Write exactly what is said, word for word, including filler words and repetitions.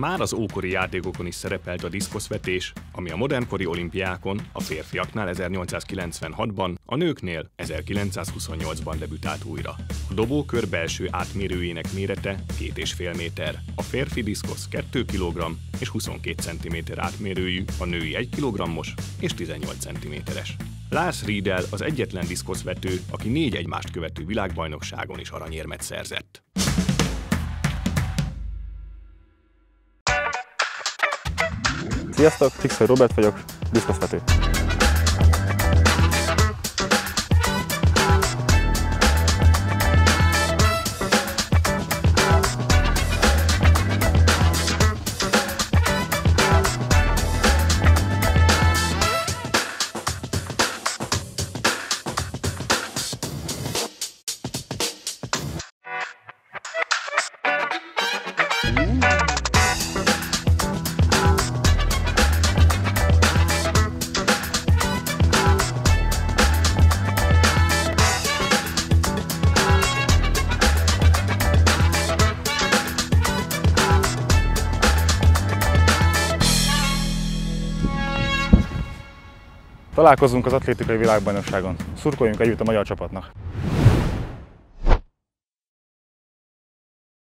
már az ókori játékokon is szerepelt a diszkoszvetés, ami a modernkori olimpiákon, a férfiaknál ezernyolcszázkilencvenhatban, a nőknél ezerkilencszázhuszonnyolcban debütált újra. A dobókör belső átmérőjének mérete két és fél méter, a férfi diszkosz két kilogramm és huszonkét centiméter átmérőjű, a női egy kilogrammos és tizennyolc centiméteres. Lars Riedel az egyetlen diszkoszvető, aki négy egymást követő világbajnokságon is aranyérmet szerzett. Sziasztok, Szikszai Róbert vagyok, diszkoszvető. Találkozzunk az atlétikai világbajnokságon. Szurkoljunk együtt a magyar csapatnak!